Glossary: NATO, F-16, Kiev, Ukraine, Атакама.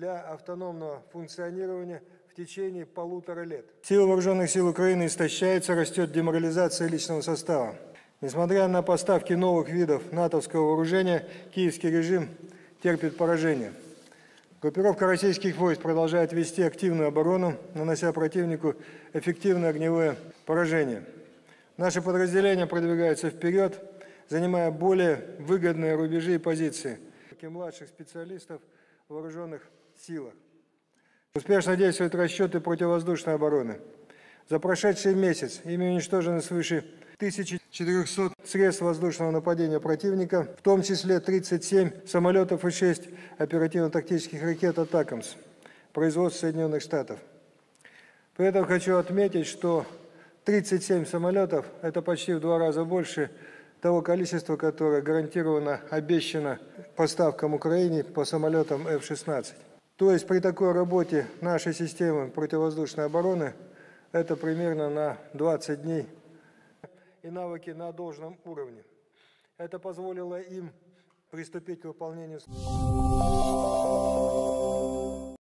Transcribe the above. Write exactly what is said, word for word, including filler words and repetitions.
для автономного функционирования в течение полутора лет. Силы вооруженных сил Украины истощаются, растет деморализация личного состава. Несмотря на поставки новых видов натовского вооружения, киевский режим терпит поражение. Группировка российских войск продолжает вести активную оборону, нанося противнику эффективное огневое поражение. Наши подразделения продвигаются вперед, занимая более выгодные рубежи и позиции младших специалистов в вооруженных силах. Успешно действуют расчеты противовоздушной обороны. За прошедший месяц ими уничтожено свыше тысячи четырёхсот средств воздушного нападения противника, в том числе тридцать семь самолетов и шесть оперативно-тактических ракет «Атакамс» производства Соединенных Штатов. При этом хочу отметить, что тридцать семь самолетов – это почти в два раза больше того количества, которое гарантированно обещано поставкам Украине по самолетам эф шестнадцать. То есть при такой работе нашей системы противовоздушной обороны это примерно на двадцать дней и навыки на должном уровне. Это позволило им приступить к выполнению...